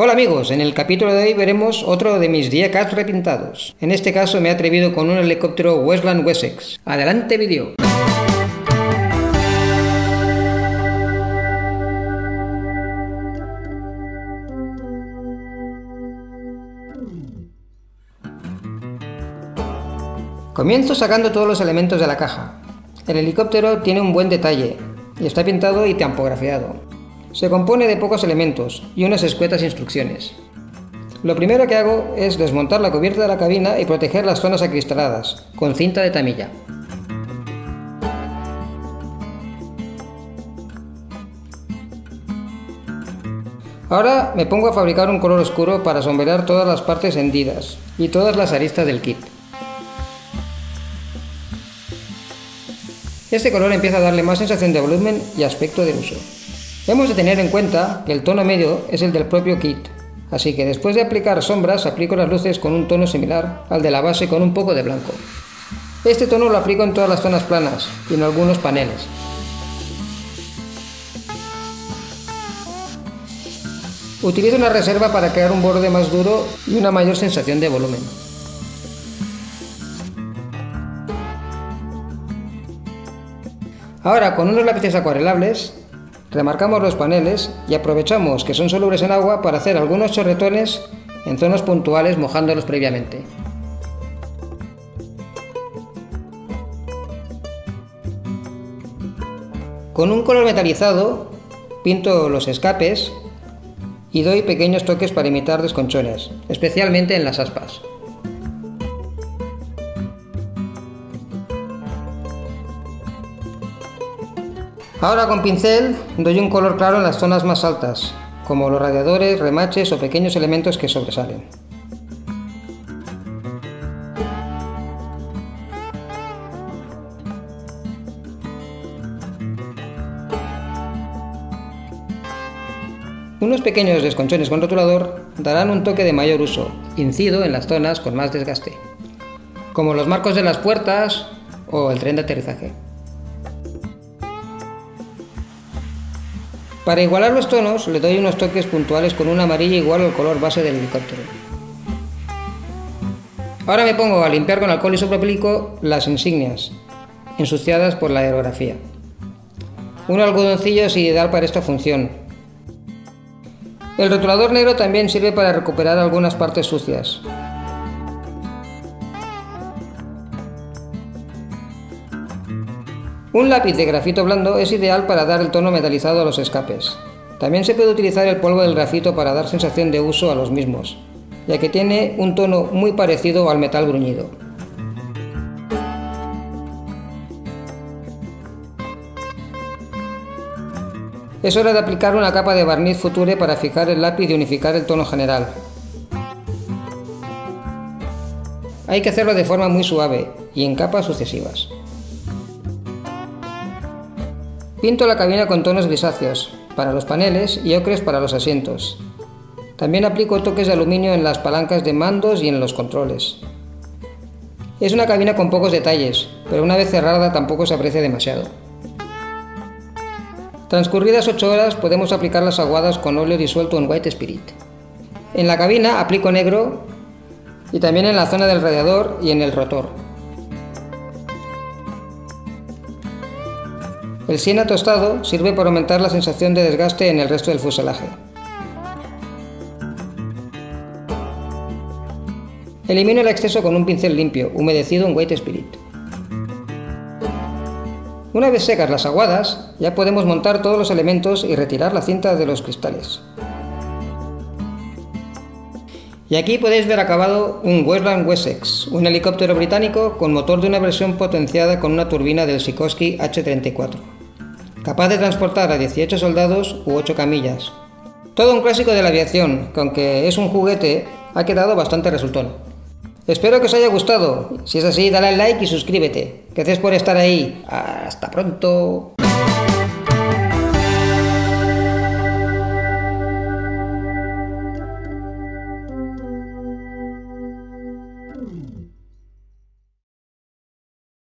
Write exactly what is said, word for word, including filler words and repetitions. Hola amigos, en el capítulo de hoy veremos otro de mis diecas repintados. En este caso me he atrevido con un helicóptero Westland Wessex. ¡Adelante vídeo! Comienzo sacando todos los elementos de la caja. El helicóptero tiene un buen detalle y está pintado y tampografiado. Se compone de pocos elementos y unas escuetas instrucciones. Lo primero que hago es desmontar la cubierta de la cabina y proteger las zonas acristaladas con cinta de tamilla. Ahora me pongo a fabricar un color oscuro para sombrear todas las partes hendidas y todas las aristas del kit. Este color empieza a darle más sensación de volumen y aspecto del uso. Hemos de tener en cuenta que el tono medio es el del propio kit, así que después de aplicar sombras aplico las luces con un tono similar al de la base con un poco de blanco. Este tono lo aplico en todas las zonas planas y en algunos paneles. Utilizo una reserva para crear un borde más duro y una mayor sensación de volumen. Ahora con unos lápices acuarelables remarcamos los paneles y aprovechamos que son solubles en agua para hacer algunos chorretones en zonas puntuales mojándolos previamente. Con un color metalizado pinto los escapes y doy pequeños toques para imitar desconchones, especialmente en las aspas. Ahora con pincel doy un color claro en las zonas más altas, como los radiadores, remaches o pequeños elementos que sobresalen. Unos pequeños desconchones con rotulador darán un toque de mayor uso, incido en las zonas con más desgaste, como los marcos de las puertas o el tren de aterrizaje. Para igualar los tonos, le doy unos toques puntuales con un amarillo igual al color base del helicóptero. Ahora me pongo a limpiar con alcohol isopropílico las insignias, ensuciadas por la aerografía. Un algodoncillo es ideal para esta función. El rotulador negro también sirve para recuperar algunas partes sucias. Un lápiz de grafito blando es ideal para dar el tono metalizado a los escapes. También se puede utilizar el polvo del grafito para dar sensación de uso a los mismos, ya que tiene un tono muy parecido al metal bruñido. Es hora de aplicar una capa de barniz Future para fijar el lápiz y unificar el tono general. Hay que hacerlo de forma muy suave y en capas sucesivas. Pinto la cabina con tonos grisáceos para los paneles y ocres para los asientos. También aplico toques de aluminio en las palancas de mandos y en los controles. Es una cabina con pocos detalles, pero una vez cerrada tampoco se aprecia demasiado. Transcurridas ocho horas podemos aplicar las aguadas con óleo disuelto en White Spirit. En la cabina aplico negro y también en la zona del radiador y en el rotor. El siena tostado sirve para aumentar la sensación de desgaste en el resto del fuselaje. Elimino el exceso con un pincel limpio, humedecido en White Spirit. Una vez secas las aguadas, ya podemos montar todos los elementos y retirar la cinta de los cristales. Y aquí podéis ver acabado un Westland Wessex, un helicóptero británico con motor de una versión potenciada con una turbina del Sikorsky H treinta y cuatro, capaz de transportar a dieciocho soldados u ocho camillas. Todo un clásico de la aviación, que aunque es un juguete, ha quedado bastante resultón. Espero que os haya gustado, si es así dale al like y suscríbete. Gracias por estar ahí, hasta pronto.